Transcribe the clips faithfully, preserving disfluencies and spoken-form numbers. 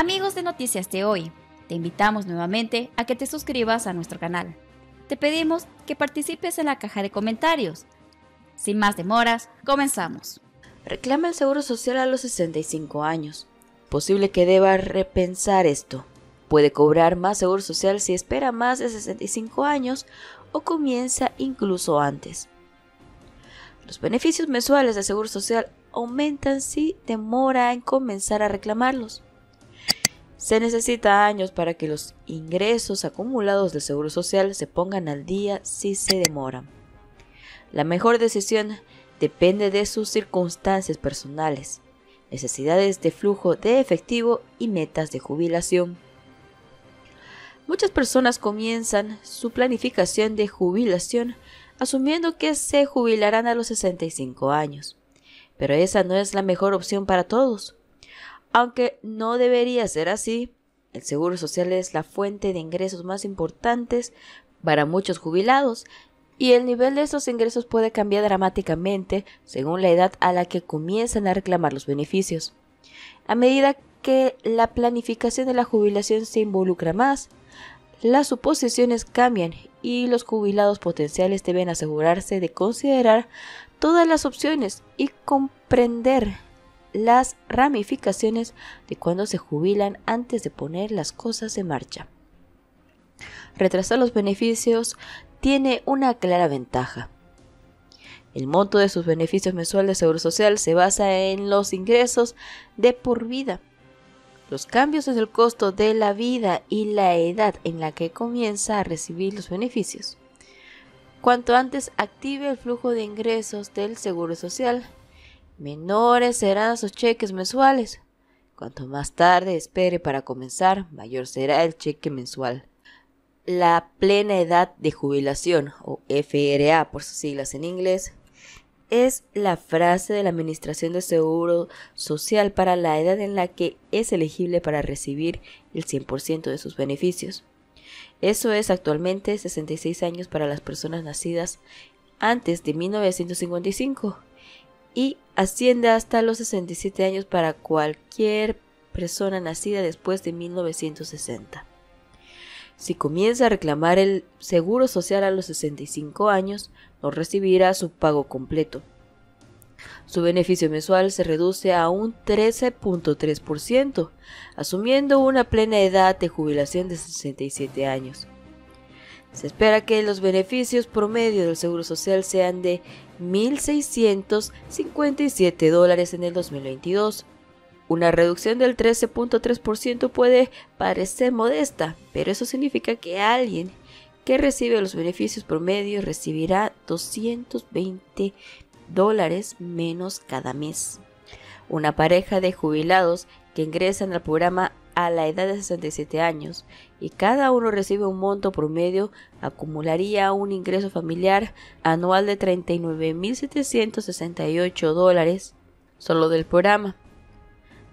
Amigos de Noticias de Hoy, te invitamos nuevamente a que te suscribas a nuestro canal. Te pedimos que participes en la caja de comentarios. Sin más demoras, comenzamos. Reclama el Seguro Social a los sesenta y cinco años. Posible que deba repensar esto. Puede cobrar más Seguro Social si espera más de sesenta y cinco años o comienza incluso antes. Los beneficios mensuales del Seguro Social aumentan si demora en comenzar a reclamarlos. Se necesita años para que los ingresos acumulados del Seguro Social se pongan al día si se demoran. La mejor decisión depende de sus circunstancias personales, necesidades de flujo de efectivo y metas de jubilación. Muchas personas comienzan su planificación de jubilación asumiendo que se jubilarán a los sesenta y cinco años, pero esa no es la mejor opción para todos. Aunque no debería ser así, el Seguro Social es la fuente de ingresos más importantes para muchos jubilados y el nivel de estos ingresos puede cambiar dramáticamente según la edad a la que comienzan a reclamar los beneficios. A medida que la planificación de la jubilación se involucra más, las suposiciones cambian y los jubilados potenciales deben asegurarse de considerar todas las opciones y comprender las ramificaciones de cuando se jubilan antes de poner las cosas en marcha. Retrasar los beneficios tiene una clara ventaja. El monto de sus beneficios mensuales de Seguro Social se basa en los ingresos de por vida. Los cambios en el costo de la vida y la edad en la que comienza a recibir los beneficios. Cuanto antes active el flujo de ingresos del Seguro Social, menores serán sus cheques mensuales. Cuanto más tarde espere para comenzar, mayor será el cheque mensual. La plena edad de jubilación, o F R A por sus siglas en inglés, es la frase de la Administración de Seguro Social para la edad en la que es elegible para recibir el cien por ciento de sus beneficios. Eso es actualmente sesenta y seis años para las personas nacidas antes de mil novecientos cincuenta y cinco y asciende hasta los sesenta y siete años para cualquier persona nacida después de mil novecientos sesenta. Si comienza a reclamar el Seguro Social a los sesenta y cinco años, no recibirá su pago completo. Su beneficio mensual se reduce a un trece punto tres por ciento, asumiendo una plena edad de jubilación de sesenta y siete años. Se espera que los beneficios promedio del Seguro Social sean de mil seiscientos cincuenta y siete dólares en el dos mil veintidós. Una reducción del trece punto tres por ciento puede parecer modesta, pero eso significa que alguien que recibe los beneficios promedio recibirá doscientos veinte dólares menos cada mes. Una pareja de jubilados que ingresan al programa a la edad de sesenta y siete años y cada uno recibe un monto promedio acumularía un ingreso familiar anual de treinta y nueve mil setecientos sesenta y ocho dólares solo del programa.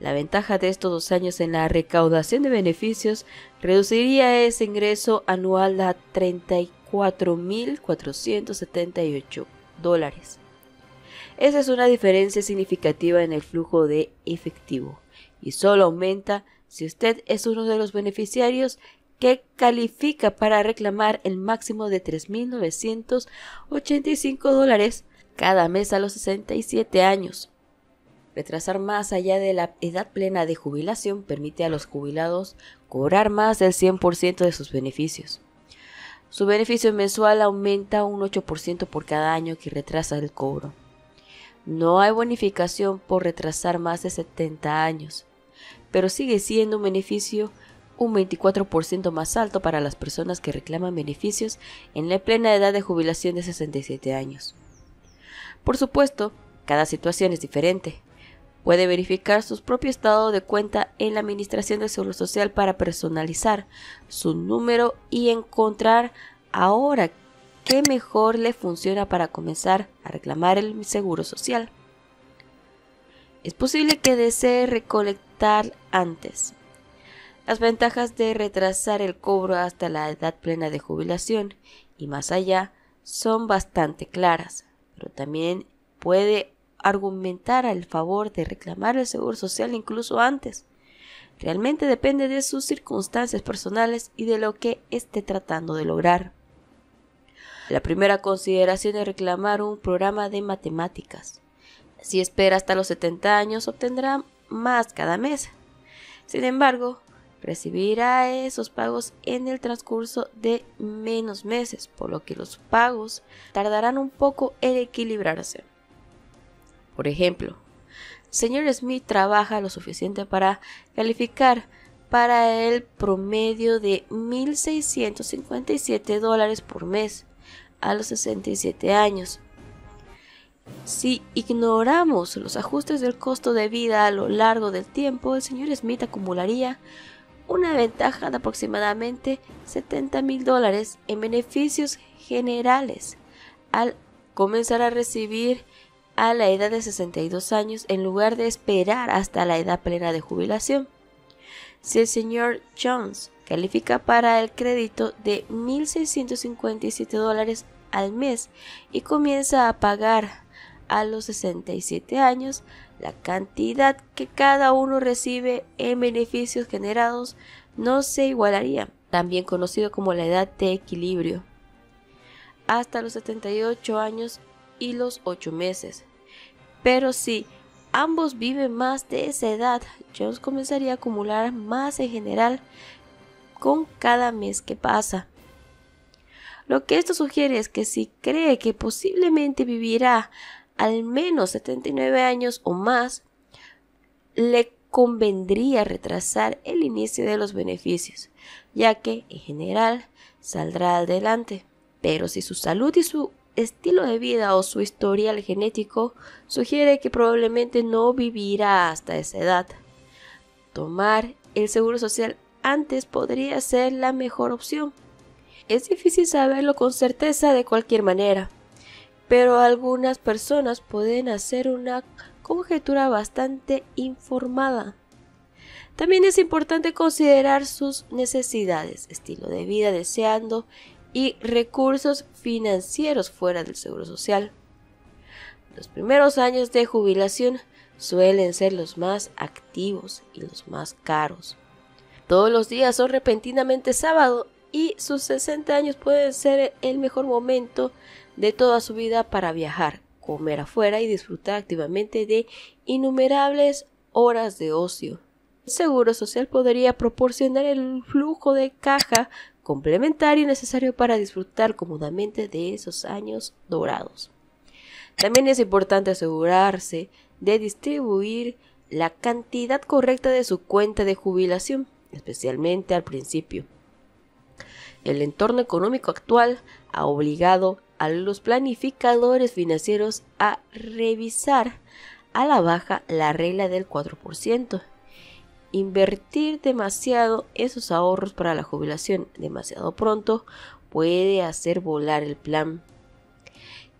La ventaja de estos dos años en la recaudación de beneficios reduciría ese ingreso anual a treinta y cuatro mil cuatrocientos setenta y ocho dólares. Esa es una diferencia significativa en el flujo de efectivo y solo aumenta si usted es uno de los beneficiarios que califica para reclamar el máximo de tres mil novecientos ochenta y cinco dólares cada mes a los sesenta y siete años. Retrasar más allá de la edad plena de jubilación permite a los jubilados cobrar más del cien por ciento de sus beneficios. Su beneficio mensual aumenta un ocho por ciento por cada año que retrasa el cobro. No hay bonificación por retrasar más de setenta años, pero sigue siendo un beneficio un veinticuatro por ciento más alto para las personas que reclaman beneficios en la plena edad de jubilación de sesenta y siete años. Por supuesto, cada situación es diferente. Puede verificar su propio estado de cuenta en la Administración del Seguro Social para personalizar su número y encontrar ahora qué mejor le funciona para comenzar a reclamar el Seguro Social. Es posible que desee recolectar antes. Las ventajas de retrasar el cobro hasta la edad plena de jubilación y más allá son bastante claras, pero también puede aumentar argumentar al favor de reclamar el Seguro Social incluso antes. Realmente depende de sus circunstancias personales y de lo que esté tratando de lograr. La primera consideración es reclamar un programa de matemáticas. Si espera hasta los setenta años, obtendrá más cada mes. Sin embargo, recibirá esos pagos en el transcurso de menos meses, por lo que los pagos tardarán un poco en equilibrarse. Por ejemplo, el señor Smith trabaja lo suficiente para calificar para el promedio de mil seiscientos cincuenta y siete dólares por mes a los sesenta y siete años. Si ignoramos los ajustes del costo de vida a lo largo del tiempo, el señor Smith acumularía una ventaja de aproximadamente setenta mil dólares en beneficios generales al comenzar a recibir a la edad de sesenta y dos años en lugar de esperar hasta la edad plena de jubilación. Si el señor Jones califica para el crédito de mil seiscientos cincuenta y siete dólares al mes y comienza a pagar a los sesenta y siete años, la cantidad que cada uno recibe en beneficios generados no se igualaría, también conocido como la edad de equilibrio, hasta los setenta y ocho años y los ocho meses. Pero si ambos viven más de esa edad, Jones comenzaría a acumular más en general con cada mes que pasa. Lo que esto sugiere es que si cree que posiblemente vivirá al menos setenta y nueve años o más, le convendría retrasar el inicio de los beneficios, ya que en general saldrá adelante. Pero si su salud y su estilo de vida o su historial genético sugiere que probablemente no vivirá hasta esa edad, tomar el seguro social antes podría ser la mejor opción. Es difícil saberlo con certeza de cualquier manera, pero algunas personas pueden hacer una conjetura bastante informada. También es importante considerar sus necesidades, estilo de vida deseando y recursos financieros fuera del seguro social. Los primeros años de jubilación suelen ser los más activos y los más caros. Todos los días son repentinamente sábado y sus sesenta años pueden ser el mejor momento de toda su vida para viajar, comer afuera y disfrutar activamente de innumerables horas de ocio. El seguro social podría proporcionar el flujo de caja complementario necesario para disfrutar cómodamente de esos años dorados. También es importante asegurarse de distribuir la cantidad correcta de su cuenta de jubilación, especialmente al principio. El entorno económico actual ha obligado a los planificadores financieros a revisar a la baja la regla del cuatro por ciento. Invertir demasiado esos ahorros para la jubilación demasiado pronto puede hacer volar el plan.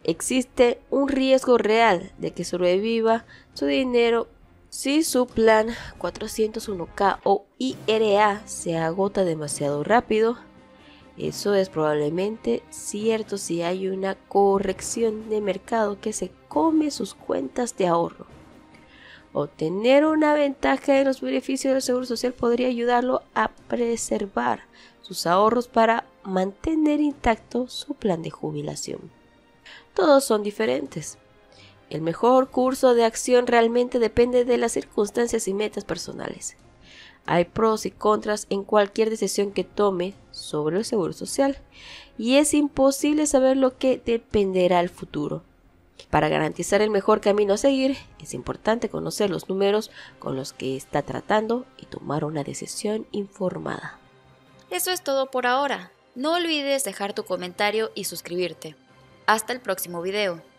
Existe un riesgo real de que sobreviva su dinero si su plan cuatrocientos uno K o I R A se agota demasiado rápido. Eso es probablemente cierto si hay una corrección de mercado que se come sus cuentas de ahorro. Obtener una ventaja en los beneficios del seguro social podría ayudarlo a preservar sus ahorros para mantener intacto su plan de jubilación. Todos son diferentes. El mejor curso de acción realmente depende de las circunstancias y metas personales. Hay pros y contras en cualquier decisión que tome sobre el seguro social, y es imposible saber lo que dependerá el futuro. Para garantizar el mejor camino a seguir, es importante conocer los números con los que está tratando y tomar una decisión informada. Eso es todo por ahora. No olvides dejar tu comentario y suscribirte. Hasta el próximo video.